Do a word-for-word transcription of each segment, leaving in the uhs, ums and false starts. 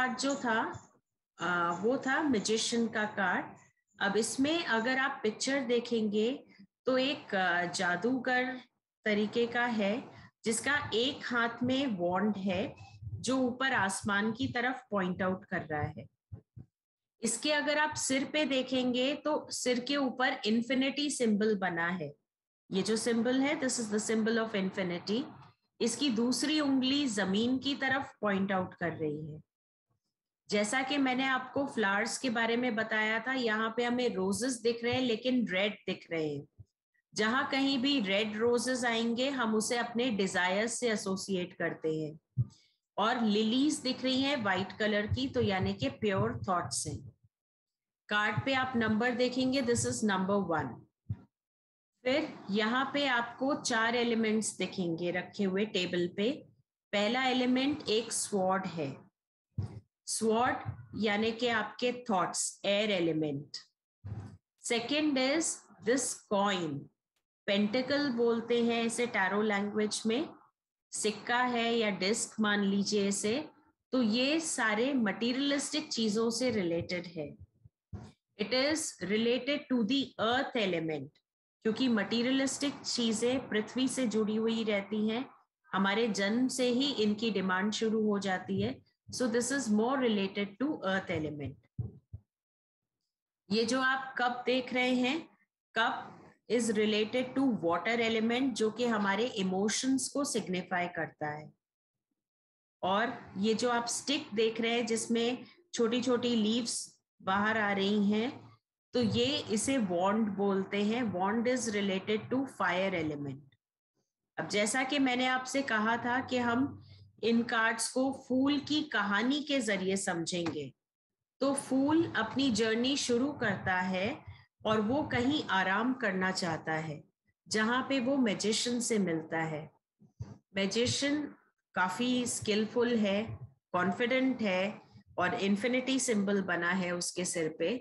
Card जो था आ, वो था मैजिशियन का कार्ड। अब इसमें अगर आप पिक्चर देखेंगे तो एक जादूगर तरीके का है जिसका एक हाथ में वॉन्ड है जो ऊपर आसमान की तरफ पॉइंट आउट कर रहा है। इसके अगर आप सिर पे देखेंगे तो सिर के ऊपर इन्फिनिटी सिंबल बना है। ये जो सिंबल है this is the symbol of infinity. इसकी दूसरी उंगली जमीन की तरफ पॉइंट आउट कर रही है। जैसा कि मैंने आपको फ्लावर्स के बारे में बताया था, यहाँ पे हमें रोजेस दिख रहे हैं लेकिन रेड दिख रहे हैं। जहां कहीं भी रेड रोजेस आएंगे हम उसे अपने डिजायर से एसोसिएट करते हैं। और लिलीज दिख रही हैं वाइट कलर की, तो यानी कि प्योर थॉट्स हैं। कार्ड पे आप नंबर देखेंगे, दिस इज नंबर वन। फिर यहाँ पे आपको चार एलिमेंट्स दिखेंगे रखे हुए टेबल पे। पहला एलिमेंट एक स्वॉर्ड है, स्वॉर्ड यानी कि आपके thoughts, air element. Second is this coin, pentacle बोलते हैं इसे टैरो लैंग्वेज में, सिक्का है या डिस्क मान लीजिए इसे। तो ये सारे मटेरियलिस्टिक चीजों से रिलेटेड है। It is related to the earth element, क्योंकि मटेरियलिस्टिक चीजें पृथ्वी से जुड़ी हुई रहती हैं, हमारे जन्म से ही इनकी डिमांड शुरू हो जाती है। So this is more related to earth element. ये जो आप कप देख रहे हैं, cup is related to water element जो कि हमारे इमोशंस को सिग्निफाई करता है। और ये जो आप स्टिक देख रहे हैं जिसमें छोटी छोटी लीव्स बाहर आ रही हैं, तो ये इसे वॉन्ड बोलते हैं। Wand is related to fire element. अब जैसा कि मैंने आपसे कहा था कि हम इन कार्ड्स को फूल की कहानी के जरिए समझेंगे, तो फूल अपनी जर्नी शुरू करता है और वो कहीं आराम करना चाहता है जहां पे वो मैजिशियन से मिलता है। मैजिशियन काफी स्किलफुल है, कॉन्फिडेंट है और इन्फिनिटी सिंबल बना है उसके सिर पे।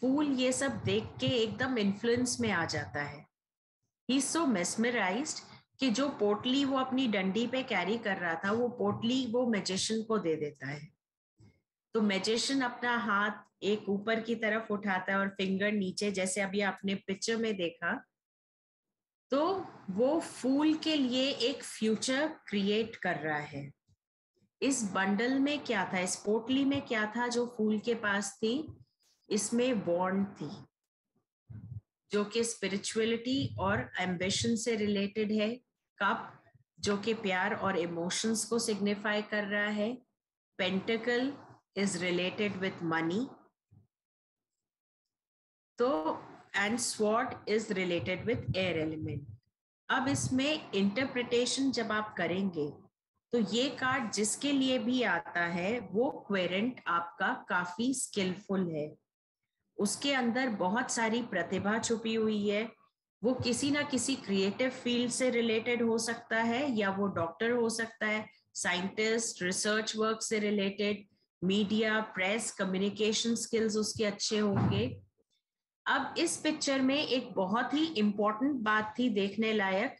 फूल ये सब देख के एकदम इन्फ्लुएंस में आ जाता है। ही इज सो मेस्मराइज्ड कि जो पोटली वो अपनी डंडी पे कैरी कर रहा था वो पोटली वो मैजिशियन को दे देता है। तो मैजिशियन अपना हाथ एक ऊपर की तरफ उठाता है और फिंगर नीचे, जैसे अभी आपने पिक्चर में देखा। तो वो फूल के लिए एक फ्यूचर क्रिएट कर रहा है। इस बंडल में क्या था, इस पोटली में क्या था जो फूल के पास थी? इसमें बॉन्ड थी जो कि स्पिरिचुअलिटी और एम्बिशन से रिलेटेड है। कप जो कि प्यार और इमोशंस को सिग्निफाई कर रहा है। पेंटिकल is related with money, तो and sword is related with air element। अब इसमें इंटरप्रिटेशन जब आप करेंगे तो ये कार्ड जिसके लिए भी आता है वो क्वेरेंट आपका काफी स्किलफुल है, उसके अंदर बहुत सारी प्रतिभा छुपी हुई है। वो किसी ना किसी क्रिएटिव फील्ड से रिलेटेड हो सकता है, या वो डॉक्टर हो सकता है, साइंटिस्ट, रिसर्च वर्क से related, media, press, communication skills उसके अच्छे होंगे। अब इस पिक्चर में एक बहुत ही इम्पोर्टेंट बात थी देखने लायक,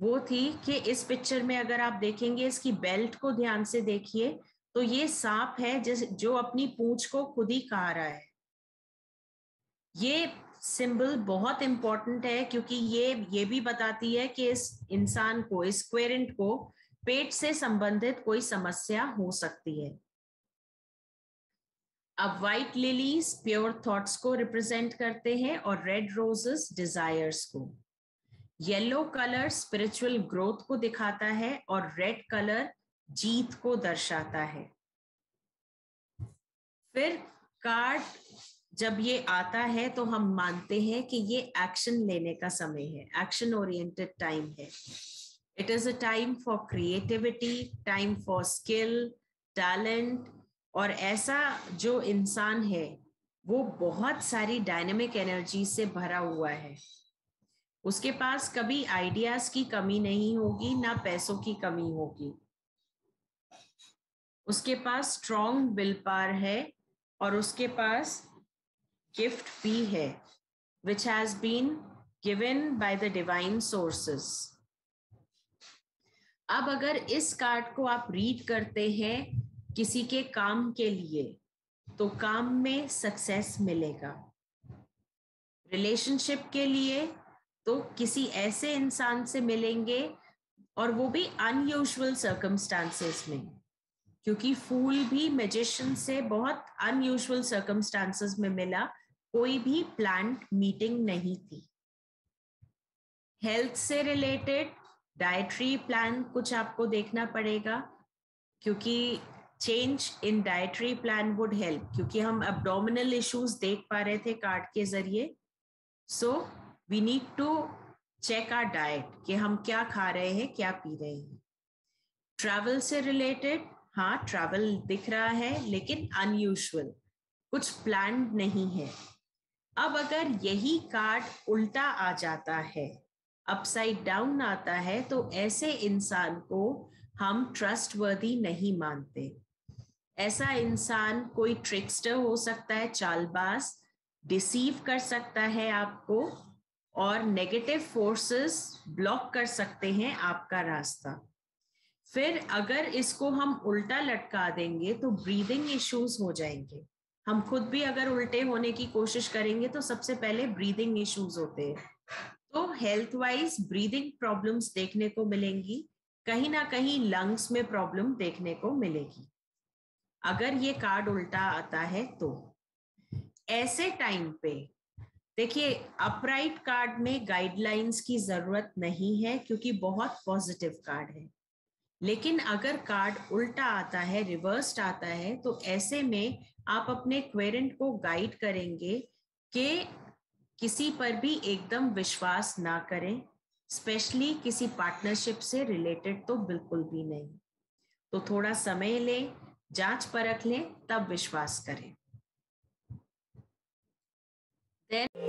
वो थी कि इस पिक्चर में अगर आप देखेंगे इसकी बेल्ट को ध्यान से देखिए तो ये सांप है जिस जो अपनी पूंछ को खुद ही खा रहा है। ये सिंबल बहुत इम्पोर्टेंट है क्योंकि ये ये भी बताती है कि इस इंसान को, इस क्वेरेंट को पेट से संबंधित कोई समस्या हो सकती है। अब व्हाइट लिलीज प्योर थॉट्स को रिप्रेजेंट करते हैं और रेड रोजेस डिजायर्स को। येलो कलर स्पिरिचुअल ग्रोथ को दिखाता है और रेड कलर जीत को दर्शाता है। फिर कार्ड जब ये आता है तो हम मानते हैं कि ये एक्शन लेने का समय है, एक्शन ओरिएंटेड टाइम है। It is a time for creativity, time for skill, talent. और ऐसा जो इंसान है वो बहुत सारी डायनेमिक एनर्जी से भरा हुआ है, उसके पास कभी आइडियाज की कमी नहीं होगी, ना पैसों की कमी होगी। उसके पास स्ट्रॉन्ग विल पावर है और उसके पास गिफ्ट भी है which has been given by the divine sources. अब अगर इस कार्ड को आप रीड करते हैं किसी के काम के लिए तो काम में सक्सेस मिलेगा, रिलेशनशिप के लिए तो किसी ऐसे इंसान से मिलेंगे और वो भी अनयूजुअल सर्कमस्टांसेस में, क्योंकि फूल भी मैजिशियन से बहुत अनयूजुअल सर्कमस्टांसेस में मिला, कोई भी प्लान्ड मीटिंग नहीं थी। हेल्थ से रिलेटेड डाइटरी प्लान कुछ आपको देखना पड़ेगा, क्योंकि change in dietary plan would help, क्योंकि हम एब्डोमिनल इश्यूज देख पा रहे थे कार्ड के जरिए। So we need to check our diet कि हम क्या खा रहे हैं, क्या पी रहे हैं। ट्रैवल से रिलेटेड, हाँ ट्रैवल दिख रहा है लेकिन अनयूजुअल, कुछ प्लान्ड नहीं है। अब अगर यही कार्ड उल्टा आ जाता है, अपसाइड डाउन आता है, तो ऐसे इंसान को हम ट्रस्टवर्दी नहीं मानते। ऐसा इंसान कोई ट्रिक्स्टर हो सकता है, चालबाज, डिसीव कर सकता है आपको, और नेगेटिव फोर्सेस ब्लॉक कर सकते हैं आपका रास्ता। फिर अगर इसको हम उल्टा लटका देंगे तो ब्रीदिंग इश्यूज हो जाएंगे। हम खुद भी अगर उल्टे होने की कोशिश करेंगे तो सबसे पहले ब्रीदिंग इश्यूज होते हैं। तो हेल्थ वाइज ब्रीदिंग प्रॉब्लम्स देखने को मिलेंगी, कहीं ना कहीं लंग्स में प्रॉब्लम देखने को मिलेगी अगर ये कार्ड उल्टा आता है तो। ऐसे टाइम पे देखिए, अपराइट कार्ड में गाइडलाइंस की जरूरत नहीं है क्योंकि बहुत पॉजिटिव कार्ड है, लेकिन अगर कार्ड उल्टा आता है, रिवर्स्ड आता है, तो ऐसे में आप अपने क्वेरेंट को गाइड करेंगे कि किसी पर भी एकदम विश्वास ना करें, स्पेशली किसी पार्टनरशिप से रिलेटेड तो बिल्कुल भी नहीं। तो थोड़ा समय लें, जांच परख लें, तब विश्वास करें। Then...